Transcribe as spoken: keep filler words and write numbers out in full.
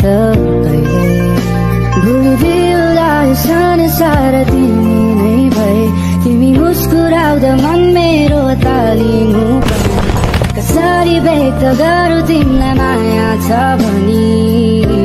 तब भूल दिउँलाई सानो सारा तिमी नै भए तिमी मुस्कुराउँदा मन मेरो तालिनु कसरी बेत गरौ तिमीलाई माया छ भनी।